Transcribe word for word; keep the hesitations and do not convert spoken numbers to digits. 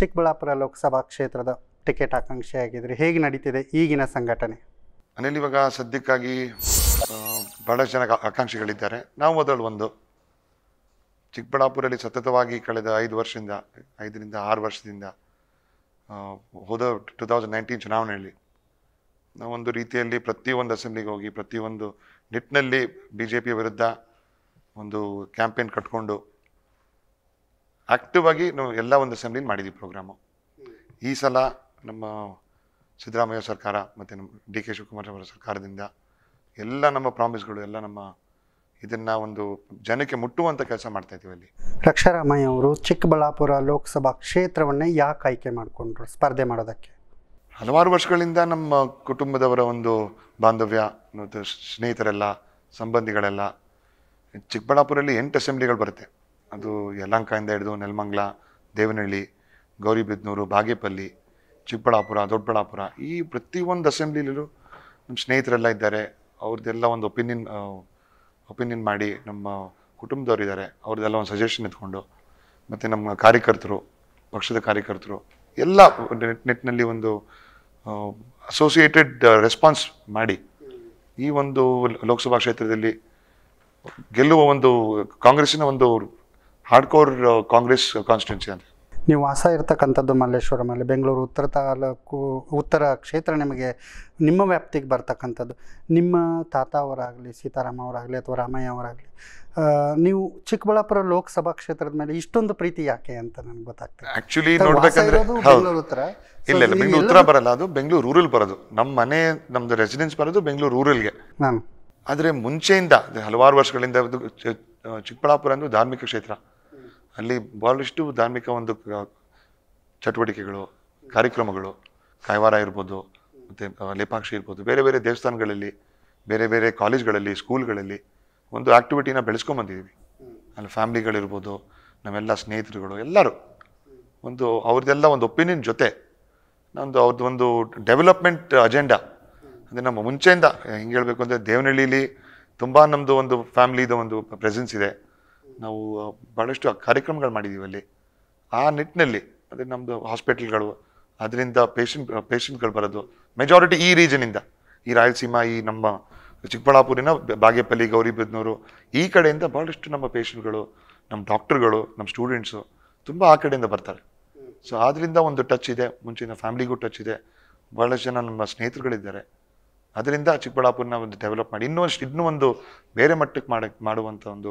ಚಿಕ್ಕಬಳ್ಳಾಪುರ ಲೋಕಸಭಾ ಕ್ಷೇತ್ರದ ಟಿಕೆಟ್ ಆಕಾಂಕ್ಷಿ ಆಗಿದ್ರಿ, ಹೇಗೆ ನಡೀತಿದೆ ಈಗಿನ ಸಂಘಟನೆ? ಅನಿಲ್, ಇವಾಗ ಸದ್ಯಕ್ಕಾಗಿ ಬಹಳಷ್ಟು ಜನ ಆಕಾಂಕ್ಷಿಗಳಿದ್ದಾರೆ. ನಾವು ಅದರಲ್ಲಿ ಒಂದು ಚಿಕ್ಕಬಳ್ಳಾಪುರಲ್ಲಿ ಸತತವಾಗಿ ಕಳೆದ ಐದು ವರ್ಷದಿಂದ ಐದರಿಂದ ಆರು ವರ್ಷದಿಂದ ಹೋದ ಟೂ ತೌಸಂಡ್ ನೈನ್ಟೀನ್ ಚುನಾವಣೆಯಲ್ಲಿ ನಾವೊಂದು ರೀತಿಯಲ್ಲಿ ಪ್ರತಿಯೊಂದು ಅಸೆಂಬ್ಲಿಗೆ ಹೋಗಿ ಪ್ರತಿಯೊಂದು ನಿಟ್ಟಿನಲ್ಲಿ ಬಿ ಜೆ ಪಿಯ ವಿರುದ್ಧ ಒಂದು ಕ್ಯಾಂಪೇನ್ ಕಟ್ಕೊಂಡು ಆ್ಯಕ್ಟಿವ್ ಆಗಿ ನಾವು ಎಲ್ಲ ಒಂದು ಅಸೆಂಬ್ಲಿಲಿ ಮಾಡಿದ್ವಿ ಪ್ರೋಗ್ರಾಮು. ಈ ಸಲ ನಮ್ಮ ಸಿದ್ದರಾಮಯ್ಯ ಸರ್ಕಾರ ಮತ್ತು ನಮ್ಮ ಡಿ ಕೆ ಶಿವಕುಮಾರ್ ಅವರ ಸರ್ಕಾರದಿಂದ ಎಲ್ಲ ನಮ್ಮ ಪ್ರಾಮಿಸ್ಗಳು ಎಲ್ಲ ನಮ್ಮ ಇದನ್ನು ಒಂದು ಜನಕ್ಕೆ ಮುಟ್ಟುವಂಥ ಕೆಲಸ ಮಾಡ್ತಾ ಇದ್ದೀವಿ. ಅಲ್ಲಿ ರಕ್ಷಾರಾಮಯ್ಯ ಅವರು ಚಿಕ್ಕಬಳ್ಳಾಪುರ ಲೋಕಸಭಾ ಕ್ಷೇತ್ರವನ್ನೇ ಯಾಕೆ ಆಯ್ಕೆ ಮಾಡಿಕೊಂಡ್ರು ಸ್ಪರ್ಧೆ ಮಾಡೋದಕ್ಕೆ? ಹಲವಾರು ವರ್ಷಗಳಿಂದ ನಮ್ಮ ಕುಟುಂಬದವರ ಒಂದು ಬಾಂಧವ್ಯ, ಸ್ನೇಹಿತರೆಲ್ಲ, ಸಂಬಂಧಿಗಳೆಲ್ಲ ಚಿಕ್ಕಬಳ್ಳಾಪುರಲ್ಲಿ ಎಂಟು ಅಸೆಂಬ್ಲಿಗಳು ಬರುತ್ತೆ. ಅದು ಯಲಹಂಕದಿಂದ ಹಿಡಿದು ನೆಲಮಂಗ್ಲ, ದೇವನಹಳ್ಳಿ, ಗೌರಿಬಿದನೂರು, ಬಾಗೇಪಲ್ಲಿ, ಚಿಕ್ಕಬಳ್ಳಾಪುರ, ದೊಡ್ಡಬಳ್ಳಾಪುರ, ಈ ಪ್ರತಿಯೊಂದು ಅಸೆಂಬ್ಲಿಲೂ ನಮ್ಮ ಸ್ನೇಹಿತರೆಲ್ಲ ಇದ್ದಾರೆ. ಅವ್ರದ್ದೆಲ್ಲ ಒಂದು ಒಪಿನಿಯನ್ ಒಪಿನಿಯನ್ ಮಾಡಿ ನಮ್ಮ ಕುಟುಂಬದವ್ರು ಇದ್ದಾರೆ, ಅವ್ರದ್ದೆಲ್ಲ ಒಂದು ಸಜೆಷನ್ ಎತ್ಕೊಂಡು, ಮತ್ತು ನಮ್ಮ ಕಾರ್ಯಕರ್ತರು, ಪಕ್ಷದ ಕಾರ್ಯಕರ್ತರು ಎಲ್ಲ ನೆಟ್ಟಿನಲ್ಲಿ ಒಂದು ಅಸೋಸಿಯೇಟೆಡ್ ರೆಸ್ಪಾನ್ಸ್ ಮಾಡಿ ಈ ಒಂದು ಲೋಕಸಭಾ ಕ್ಷೇತ್ರದಲ್ಲಿ ಗೆಲ್ಲುವ ಒಂದು ಕಾಂಗ್ರೆಸ್ಸಿನ ಒಂದು ಹಾರ್ಡ್ಕೋರ್ ಕಾಂಗ್ರೆಸ್ ಕಾನ್ಸ್ಟಿಟ್ಯೂನ್ಸಿ ಅಂತ. ನೀವು ವಾಸ ಇರತಕ್ಕಂಥದ್ದು ಮಲ್ಲೇಶ್ವರಮಲ್ಲಿ, ಬೆಂಗಳೂರು ಉತ್ತರ ತಾಲೂಕು ಉತ್ತರ ಕ್ಷೇತ್ರ ನಿಮಗೆ ನಿಮ್ಮ ವ್ಯಾಪ್ತಿಗೆ ಬರ್ತಕ್ಕಂಥದ್ದು. ನಿಮ್ಮ ತಾತ ಅವರಾಗಲಿ, ಸೀತಾರಾಮ ಅವರಾಗಲಿ ಅಥವಾ ರಾಮಯ್ಯ ಅವರಾಗಲಿ, ನೀವು ಚಿಕ್ಕಬಳ್ಳಾಪುರ ಲೋಕಸಭಾ ಕ್ಷೇತ್ರದ ಮೇಲೆ ಇಷ್ಟೊಂದು ಪ್ರೀತಿ ಯಾಕೆ ಅಂತ ನನಗೆ ಗೊತ್ತಾಗ್ತದೆ. ಆ್ಯಕ್ಚುಲಿ ನೋಡ್ಬೇಕಂದ್ರೆ ಬೆಂಗಳೂರು ಉತ್ತರ ಇಲ್ಲ ಇಲ್ಲ ಬೆಂಗಳೂರು ಉತ್ತರ ಬರಲ್ಲ, ಅದು ಬೆಂಗಳೂರು ರೂರಲ್ ಬರೋದು. ನಮ್ಮ ಮನೆ ನಮ್ಮದು ರೆಸಿಡೆನ್ಸ್ ಬರೋದು ಬೆಂಗಳೂರು ರೂರಲ್ಗೆ. ನಾನು ಆದರೆ ಮುಂಚೆಯಿಂದ ಹಲವಾರು ವರ್ಷಗಳಿಂದ ಚಿಕ್ಕಬಳ್ಳಾಪುರ ಅಂದರೆ ಧಾರ್ಮಿಕ ಕ್ಷೇತ್ರ, ಅಲ್ಲಿ ಭಾಳಷ್ಟು ಧಾರ್ಮಿಕ ಒಂದು ಚಟುವಟಿಕೆಗಳು, ಕಾರ್ಯಕ್ರಮಗಳು, ಕಾಯ್ವಾರ ಇರ್ಬೋದು, ಮತ್ತು ಲೇಪಾಕ್ಷಿ ಇರ್ಬೋದು, ಬೇರೆ ಬೇರೆ ದೇವಸ್ಥಾನಗಳಲ್ಲಿ, ಬೇರೆ ಬೇರೆ ಕಾಲೇಜ್ಗಳಲ್ಲಿ, ಸ್ಕೂಲ್ಗಳಲ್ಲಿ ಒಂದು ಆ್ಯಕ್ಟಿವಿಟಿನ ಬೆಳೆಸ್ಕೊಂಬಂದಿದ್ದೀವಿ. ಅಲ್ಲಿ ಫ್ಯಾಮ್ಲಿಗಳಿರ್ಬೋದು, ನಮ್ಮೆಲ್ಲ ಸ್ನೇಹಿತರುಗಳು ಎಲ್ಲರೂ ಒಂದು ಅವ್ರದ್ದೆಲ್ಲ ಒಂದು ಒಪಿನಿಯನ್ ಜೊತೆ ನಮ್ಮದು ಅವ್ರದ್ದು ಒಂದು ಡೆವಲಪ್ಮೆಂಟ್ ಅಜೆಂಡಾ. ಅಂದರೆ ನಮ್ಮ ಮುಂಚೆಯಿಂದ ಹಿಂಗೆ ಹೇಳಬೇಕು ಅಂದರೆ ದೇವನಹಳ್ಳಿಲಿ ತುಂಬ ನಮ್ಮದು ಒಂದು ಫ್ಯಾಮ್ಲಿದು ಒಂದು ಪ್ರೆಸೆನ್ಸ್ ಇದೆ. ನಾವು ಭಾಳಷ್ಟು ಕಾರ್ಯಕ್ರಮಗಳು ಮಾಡಿದ್ದೀವಿ ಅಲ್ಲಿ. ಆ ನಿಟ್ಟಿನಲ್ಲಿ ಅಂದರೆ ನಮ್ಮದು ಹಾಸ್ಪಿಟಲ್ಗಳು, ಅದರಿಂದ ಪೇಷಂಟ್ ಪೇಷಂಟ್ಗಳು ಬರೋದು ಮೆಜಾರಿಟಿ ಈ ರೀಜನಿಂದ, ಈ ರಾಯಲಸೀಮಾ, ಈ ನಮ್ಮ ಚಿಕ್ಕಬಳ್ಳಾಪುರಿನ ಬಾಗೇಪಲ್ಲಿ, ಗೌರಿಬಿದನೂರು, ಈ ಕಡೆಯಿಂದ ಭಾಳಷ್ಟು ನಮ್ಮ ಪೇಷಂಟ್ಗಳು, ನಮ್ಮ ಡಾಕ್ಟ್ರುಗಳು, ನಮ್ಮ ಸ್ಟೂಡೆಂಟ್ಸು ತುಂಬ ಆ ಕಡೆಯಿಂದ ಬರ್ತಾರೆ. ಸೊ ಆದ್ದರಿಂದ ಒಂದು ಟಚ್ ಇದೆ, ಮುಂಚಿನ ಫ್ಯಾಮ್ಲಿಗೂ ಟಚ್ ಇದೆ, ಭಾಳಷ್ಟು ಜನ ನಮ್ಮ ಸ್ನೇಹಿತರುಗಳಿದ್ದಾರೆ. ಅದರಿಂದ ಚಿಕ್ಕಬಳ್ಳಾಪುರನ ಒಂದು ಡೆವಲಪ್ ಮಾಡಿ ಇನ್ನೂ ಇನ್ನೂ ಒಂದು ಬೇರೆ ಮಟ್ಟಕ್ಕೆ ಮಾಡಕ್ಕೆ ಮಾಡುವಂಥ ಒಂದು